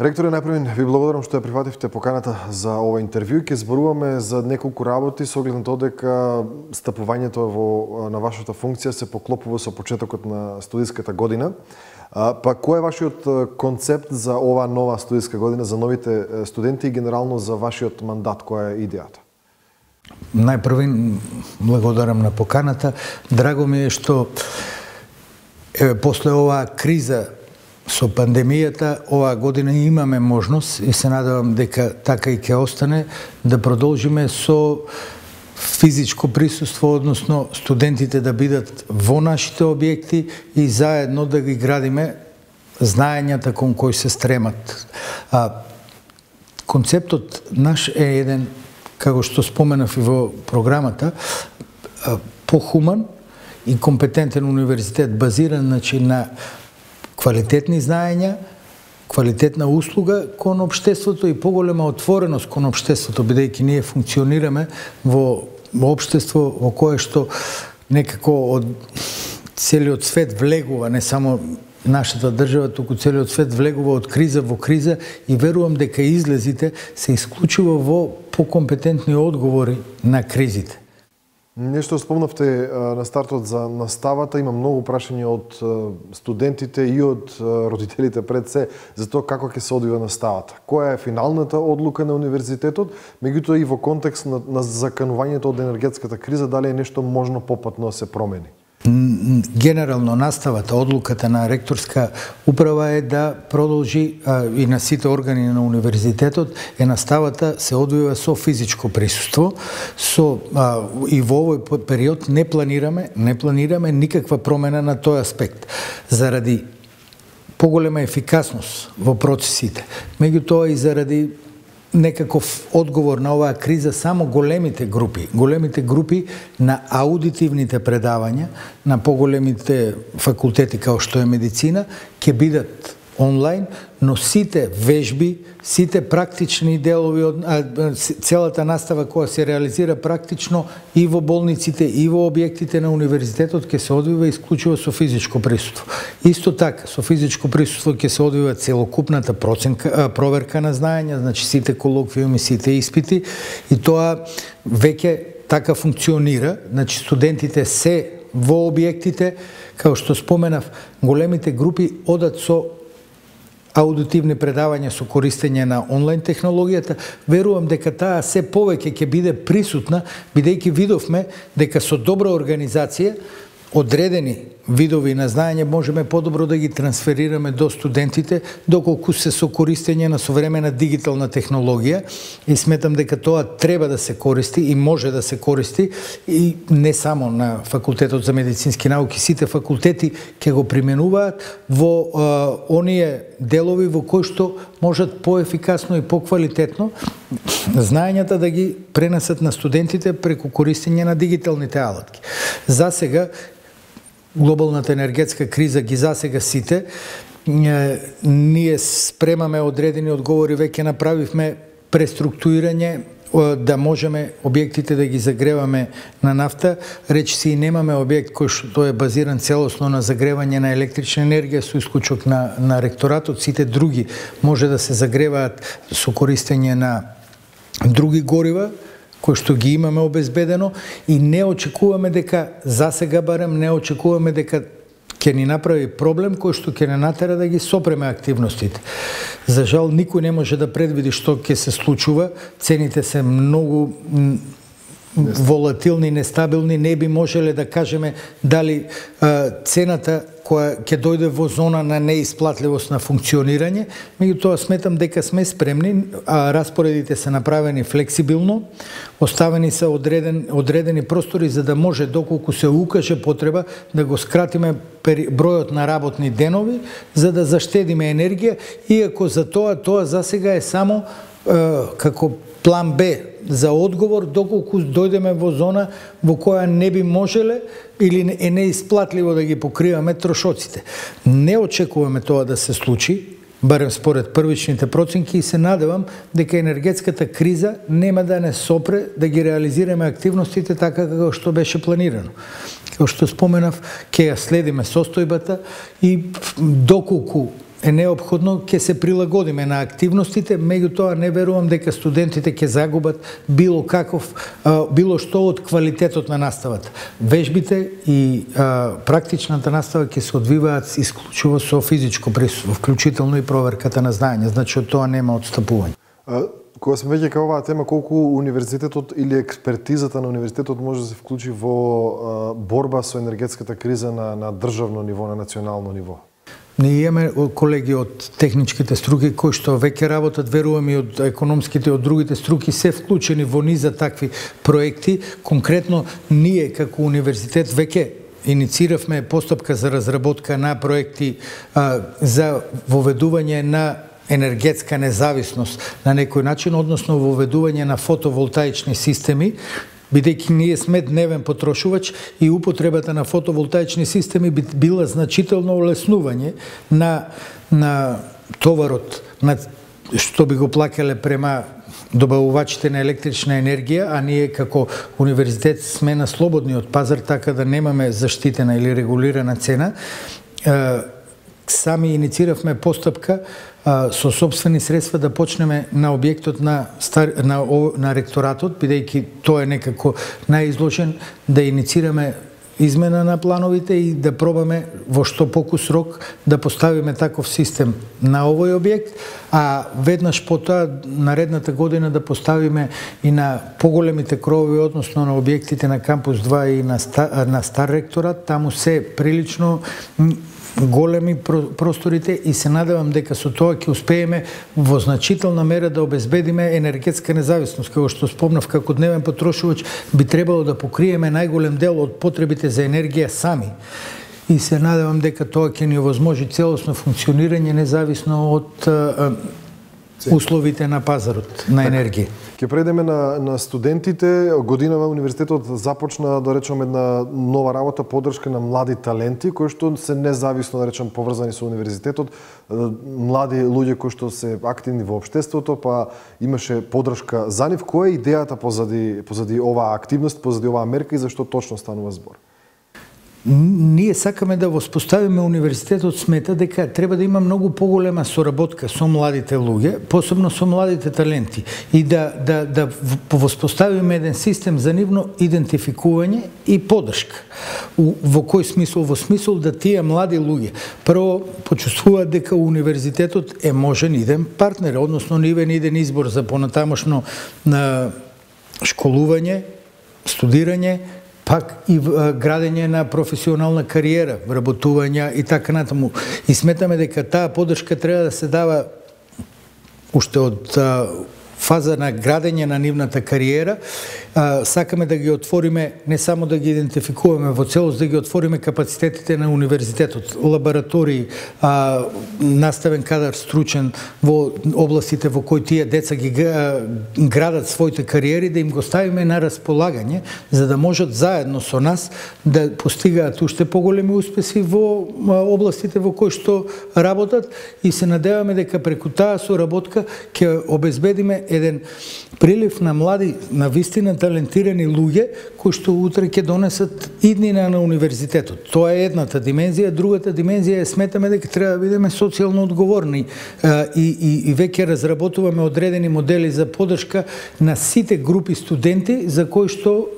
Ректоре, најпрво ви благодарам што ја прифативте поканата за ова интервју. Ќе зборуваме за неколку работи со оглед на тоа дека стапувањето на вашата функција се поклопува со почетокот на студиската година. Па кој е вашиот концепт за ова нова студиска година, за новите студенти и генерално за вашиот мандат, која е идејата? Најпрво благодарам на поканата. Драго ми е што после оваа криза со пандемијата, оваа година имаме можност и се надевам дека така и ќе остане, да продолжиме со физичко присуство, односно студентите да бидат во нашите објекти и заедно да ги градиме знаењата кон кои се стремат. Концептот наш е еден, како што споменав и во програмата, похуман и компетентен универзитет, базиран на квалитетни знаења, квалитетна услуга кон општеството и поголема отвореност кон општеството, бидејќи ние функционираме во општество во кое што некако од целиот свет влегува, не само нашата држава, туку целиот свет влегува од криза во криза и верувам дека излезите се исклучува во покомпетентни одговори на кризите. Нешто спомнавте на стартот за наставата, има многу прашања од студентите и од родителите пред се за тоа како ќе се одвива наставата. Која е финалната одлука на универзитетот, меѓутоа и во контекст на заканувањето од енергетската криза, дали е нешто можно попатно да се промени? Генерално наставата, одлуката на ректорска управа е да продолжи и на сите органи на универзитетот е наставата се одвива со физичко присуство, и во овој период не планираме никаква промена на тој аспект заради поголема ефикасност во процесите, меѓутоа и заради некаков одговор на оваа криза, само големите групи на аудитивните предавања на поголемите факултети како што е медицина ќе бидат онлайн, но сите вежби, сите практични делови од целата настава која се реализира практично и во болниците и во објектите на универзитетот ќе се одвива исклучиво со физичко присуство. Исто така, со физичко присуство ќе се одвива целокупната проверка на знаења, значи сите колоквиуми, сите испити, и тоа веќе така функционира, значи студентите се во објектите, како што споменав, големите групи одат со аудитивни предавања со користење на онлайн технологијата. Верувам дека таа се повеќе ќе биде присутна, бидејќи видовме дека со добра организација одредени видови на знаење можеме подобро да ги трансферираме до студентите, доколку се со користење на современа дигитална технологија, и сметам дека тоа треба да се користи и може да се користи, и не само на факултетот за медицински науки, сите факултети ќе го применуваат во оние делови во кои што можат поефикасно и поквалитетно знаењата да ги пренесат на студентите преку користење на дигиталните алатки. За сега глобалната енергетска криза ги засега сите. Ние спремаме одредени одговори, веќе направивме преструктурирање да можеме објектите да ги загреваме на нафта. Речиси и немаме објект кој што е базиран целосно на загревање на електрична енергија со исклучок на ректоратот. Сите други може да се загреваат со користење на други горива, кој што ги имаме обезбедено, и не очекуваме дека, за сега барем, не очекуваме дека ќе ни направи проблем кој што ќе не натера да ги сопреме активностите. За жал, никој не може да предвиди што ќе се случува, цените се многу волатилни, нестабилни, не би можеле да кажеме дали цената која ќе дојде во зона на неисплатливост на функционирање, меѓутоа сметам дека сме спремни, а распоредите се направени флексибилно, оставени се одредени простори за да може, доколку се укаже потреба, да го скратиме бројот на работни денови, за да заштедиме енергија, иако за тоа засега е само како план Б за одговор, доколку дојдеме во зона во која не би можеле или е неисплатливо да ги покриваме трошоците. Не очекуваме тоа да се случи, барем според првичните проценки, и се надевам дека енергетската криза нема да не сопре да ги реализираме активностите така како што беше планирано. Како што споменав, ќе ја следиме состојбата и доколку е необходно ќе се прилагодиме на активностите, меѓутоа не верувам дека студентите ќе загубат било што од квалитетот на наставата. Вежбите и практичната настава ќе се одвиваат исклучиво со физичко присуство, вклучително и проверката на знаење, значи од тоа нема отстапување. Кога сме веќе кај оваа тема, колку универзитетот или експертизата на универзитетот може да се вклучи во борба со енергетската криза на државно ниво, на национално ниво? Ние имаме колеги од техничките струки кои што веќе работат, верувам и од економските, од другите струки, се вклучени во низа такви проекти. Конкретно, ние како универзитет веќе иницииравме постапка за разработка на проекти за воведување на енергетска независност на некој начин, односно воведување на фотоволтаични системи, бидејќи ние сме дневен потрошувач и употребата на фотоволтаични системи би била значително олеснување на товарот, на што би го плакале према добавувачите на електрична енергија, а ние како универзитет сме на слободниот пазар, така да немаме заштитена или регулирана цена. Сами иницииравме постапка со собствени средства да почнеме на објектот на ректоратот, бидејќи тоа е некако најизложен, да инициираме измена на плановите и да пробаме во што покус срок да поставиме таков систем на овој објект, а веднаш потоа наредната година да поставиме и на поголемите кровови, односно на објектите на кампус 2 и на стар ректорат. Таму се прилично големи просторите и се надевам дека со тоа ќе успееме во значителна мера да обезбедиме енергетска независност. Како што спомнав, како дневен потрошувач би требало да покриеме најголем дел од потребите за енергија сами. И се надевам дека тоа ќе ни овозможи целосно функционирање независно од условите на пазарот на енергија. Ќе предеме на студентите. Годинава универзитетот започна, да речем, една нова работа, поддршка на млади таленти кои што се независно, да речем, поврзани со универзитетот, млади луѓе кои што се активни во општеството, па имаше поддршка за нив. Која е идејата позади оваа активност, позади оваа мерка и зашто точно станува збор? Ние сакаме да воспоставиме универзитетот, смета дека треба да има многу поголема соработка со младите луѓе, посебно со младите таленти, и да воспоставиме еден систем за нивно идентификување и поддршка. Во кој смисол? Во смисол да тие млади луѓе прво почувствуваат дека универзитетот е можен иден партнер, односно иден избор за понатамошно школување, студирање, пак и градење на професионална кариера, вработувања и така натаму. И сметаме дека таа поддршка треба да се дава уште од фаза на градење на нивната кариера. Сакаме да ги отвориме, не само да ги идентификуваме во целост, да ги отвориме капацитетите на универзитетот, лаборатории, наставен кадар стручен во областите во кои тие деца ги градат своите кариери, да им го ставиме на располагање, за да можат заедно со нас да постигаат уште поголеми успеси во областите во кои што работат, и се надеваме дека преку таа соработка ќе обезбедиме еден прилив на млади, на вистина талентирани луѓе кои што утре ќе донесат иднина на универзитетот. Тоа е едната димензија. Другата димензија е, сметаме дека треба да бидеме социјално одговорни и веќе разработуваме одредени модели за поддршка на сите групи студенти за кои што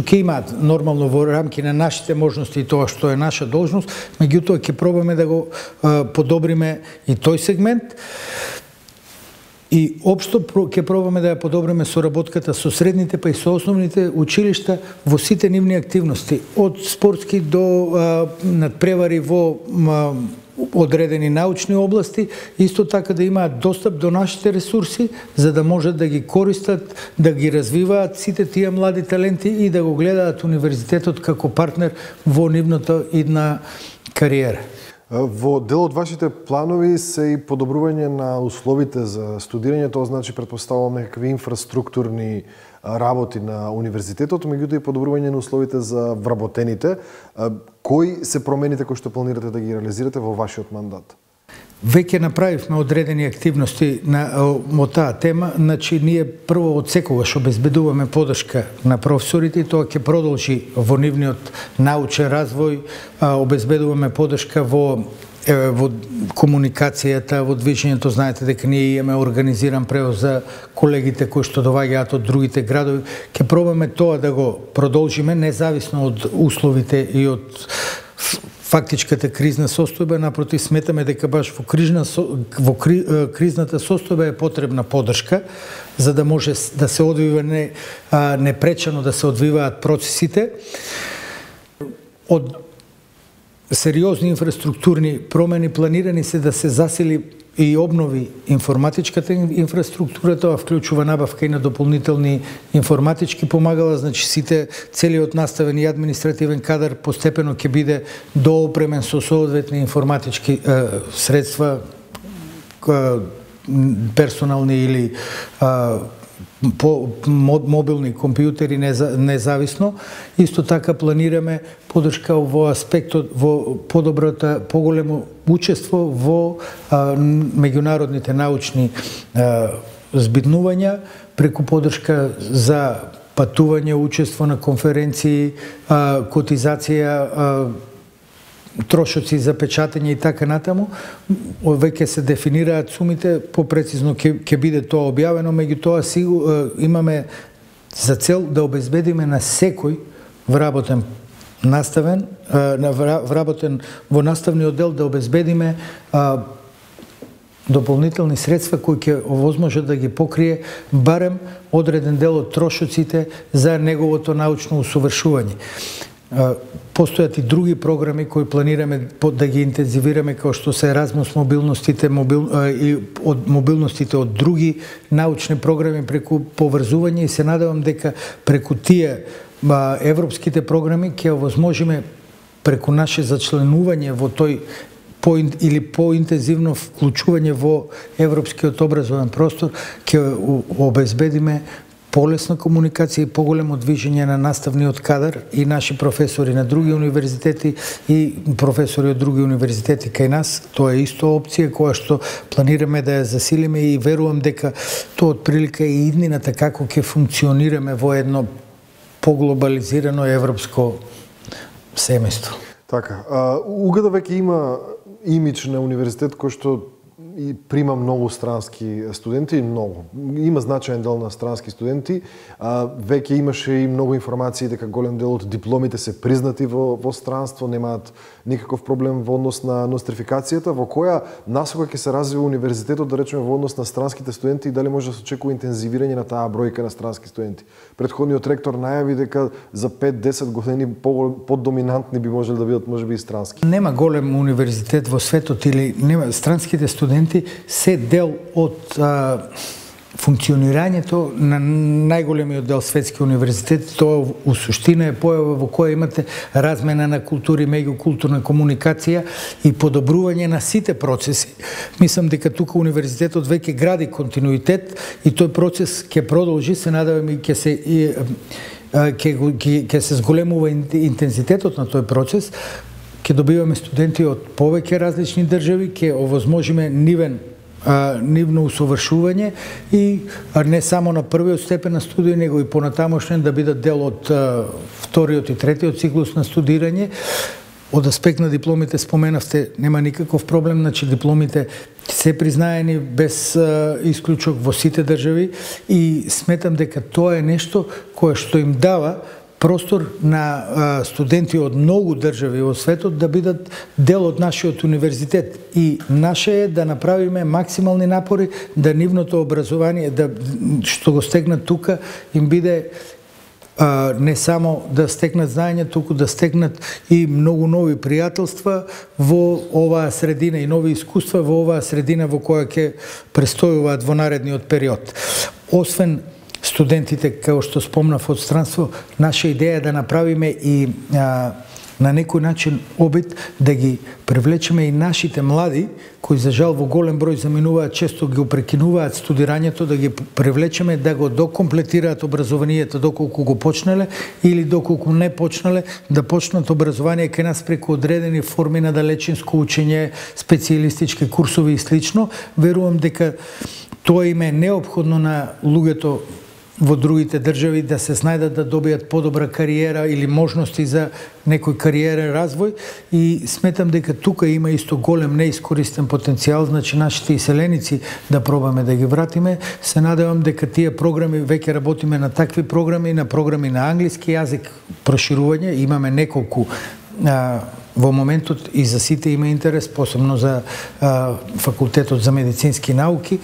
ќе имаат нормално во рамки на нашите можности и тоа што е наша должност, меѓутоа ќе пробаме да го подобриме и тој сегмент. И општо ќе пробаме да ја подобриме соработката со средните, па и со основните училишта во сите нивни активности, од спортски до надпревари во одредени научни области, исто така да имаат достап до нашите ресурси, за да можат да ги користат, да ги развиваат сите тие млади таленти и да го гледаат универзитетот како партнер во нивната идна кариера. Во дел од вашите планови се и подобрување на условите за студирање, тоа значи претпоставувам некакви инфраструктурни работи на универзитетот, меѓутоа и подобрување на условите за вработените. Кои се промените кои што планирате да ги реализирате во вашиот мандат? Веќе направивме одредени активности на таа тема. Значи, ние прво од секогаш обезбедуваме поддршка на професорите, тоа ќе продолжи во нивниот научен развој, обезбедуваме поддршка во Еве, во комуникацијата, во движењето, знаете дека ние имаме организиран превоз за колегите кои што доаѓаат од другите градови. Ке пробаме тоа да го продолжиме, независно од условите и од фактичката кризна состојба. Напротив, сметаме дека баш во кризната состојба е потребна поддршка, за да може да се одвива непречано да се одвиваат процесите. Од сериозни инфраструктурни промени планирани се да се засили и обнови информатичката инфраструктура, тоа вклучува набавка и на дополнителни информатички помагала, значи сите, целиот наставен и административен кадар постепено ќе биде доопремен со соодветни информатички средства, персонални или по мобилни компјутери независно. Исто така планираме поддршка во аспектот во подобрата, поголемо учество во меѓународните научни збитнувања преку поддршка за патување, учество на конференции, котизација, трошоци за печатање и така натаму. Веќе се дефинираат сумите, попрецизно ќе биде тоа објавено, меѓутоа имаме за цел да обезбедиме на секој вработен во наставниот оддел да обезбедиме дополнителни средства кои ќе овозможат да ги покрие барем одреден дел од трошоците за неговото научно усовршување. Постојат и други програми кои планираме да ги интензивираме, како што се Еразмус мобилностите и од мобилностите од други научни програми преку поврзување, и се надевам дека преку тие европските програми ќе овозможиме преку наше зачленување во тој или поинтензивно вклучување во европскиот образовен простор ќе обезбедиме полесна комуникација и поголемо движење на наставниот кадар и наши професори на други универзитети и професори од други универзитети кај нас. Тоа е исто опција која што планираме да ја засилиме и верувам дека тоа отприлика е иднината како ќе функционираме во едно поглобализирано европско семејство. Така, УГД веќе има имидж на универзитет кој што и прима многу странски студенти, многу. Има значаен дел на странски студенти. Веќе имаше и многу информации дека голем дел од дипломите се признати во странство, немаат никаков проблем во однос на нострификацијата. Во која насока ќе се развива универзитетот, да речеме, во однос на странските студенти, и дали може да се очекува интензивирање на таа бројка на странски студенти? Претходниот ректор најави дека за 5-10 години поддоминантни би можеле да бидат можеби и странски. Нема голем универзитет во светот или нема, странските студенти се дел од функционирањето на најголемиот дел светски универзитет. Тоа у суштина е појава во која имате размена на култури, меѓукултурна комуникација и подобрување на сите процеси. Мислам дека тука универзитетот веќе гради континуитет и тој процес ќе продолжи, се надевам, и ќе се зголемува интензитетот на тој процес. Ќе добиваме студенти од повеќе различни држави, ќе овозможиме нивно усовршување и не само на првиот степен на студија, него и понатамошен да бидат дел од вториот и третиот циклус на студирање. Од аспект на дипломите споменавте, нема никаков проблем, значи дипломите се признаени без исклучок во сите држави и сметам дека тоа е нешто кое што им дава простор на студенти од многу држави во светот да бидат дел од нашиот универзитет. И наше е да направиме максимални напори да нивното образование, да што го стегнат тука, им биде не само да стекнат знаења, туку да стекнат и многу нови пријателства во оваа средина и нови искуства во оваа средина во која ќе престојуваат во наредниот период. Освен студентите, како што спомнав, од странство, наша идеја е да направиме и на некој начин обид да ги привлечеме и нашите млади, кои за жал во голем број заминуваат, често ги опрекинуваат студирањето, да ги привлечеме да го докомплетираат образованието доколку го почнале или доколку не почнале, да почнат образование кај нас преку одредени форми на далечинско учење, специјалистички курсови и слично. Верувам дека тоа им е неопходно на луѓето во другите држави, да се снајдат, да добијат подобра кариера или можности за некој кариерен развој, и сметам дека тука има исто голем неискористен потенцијал, значи нашите иселеници да пробаме да ги вратиме. Се надевам дека тие програми, веќе работиме на такви програми, на програми на англиски јазик, проширување, имаме неколку во моментот и за сите има интерес, посебно за факултетот за медицински науки.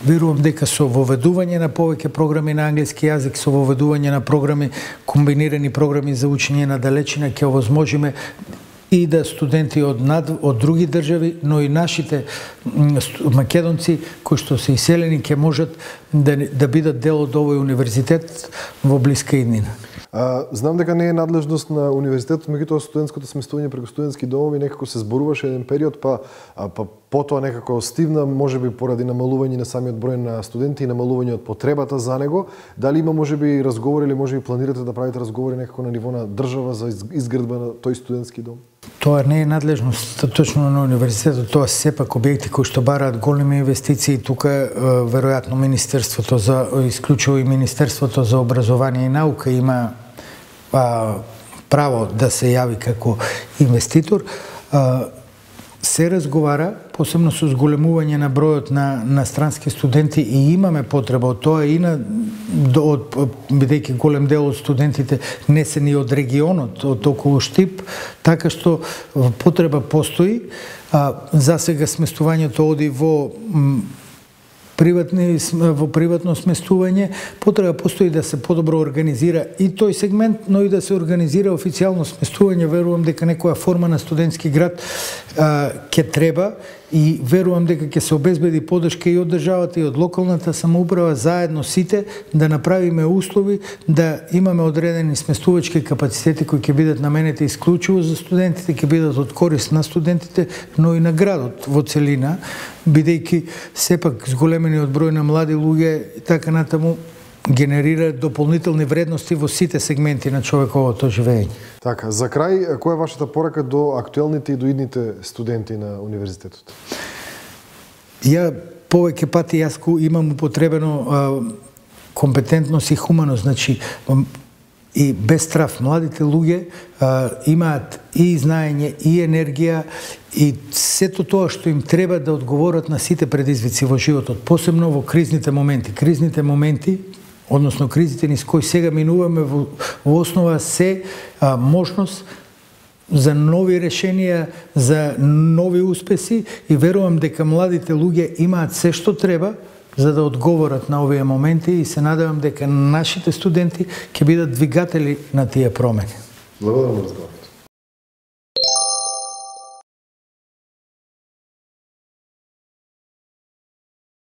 Верувам дека со воведување на повеќе програми на англиски јазик, со воведување на програми, комбинирани програми за учење на далечина, ќе овозможиме и да студенти од други држави, но и нашите македонци кои што се иселени ќе можат да бидат дел од овој универзитет во блиска иднина. Знам дека не е надлежност на универзитетот, меѓутоа студентското сместување преку студентски домови некако се зборуваше еден период, па потоа некако стивна, можеби поради намалување на самиот број на студенти и намалување од потребата за него. Дали има можеби разговори или можеби планирате да правите разговори некако на ниво на држава за изградба на тој студентски дом? Тоа не е надлежност точно на универзитетот, тоа се сепак објекти кои што бараат големи инвестиции. Тука веројатно министерството за исклучува и министерството за образование и наука има право да се јави како инвеститор. Се разговара, посебно со зголемување на бројот на странски студенти, и имаме потреба од тоа, и бидејќи голем дел од студентите не се ни од регионот, од околу Штип, така што потреба постои. За сега сместувањето оди во приватно сместување. Потреба постои да се подобро организира и тој сегмент, но и да се организира официјално сместување. Верувам дека некоја форма на студентски град ќе треба, и верувам дека ќе се обезбеди поддршка и од државата и од локалната самоуправа, заедно сите да направиме услови да имаме одредени сместувачки капацитети кои ќе бидат наменети исклучиво за студентите, ќе бидат од корист на студентите, но и на градот во целина, бидејќи сепак зголемениот број на млади луѓе така натаму генерира дополнителни вредности во сите сегменти на човековото живење. Така, за крај, која е вашата порака до актуелните и до идните студенти на универзитетот? Ја повеќе пати јас имам употребено компетентност и хуманост, значи и без страв. Младите луѓе имаат и знаење, и енергија, и сето тоа што им треба да одговорат на сите предизвици во животот, посебно во кризните моменти. Кризните моменти, односно кризите низ кои сега минуваме, во основа се можност за нови решенија, за нови успеси, и верувам дека младите луѓе имаат се што треба за да одговорат на овие моменти, и се надевам дека нашите студенти ќе бидат двигатели на тие промени. Благодарам за разговор.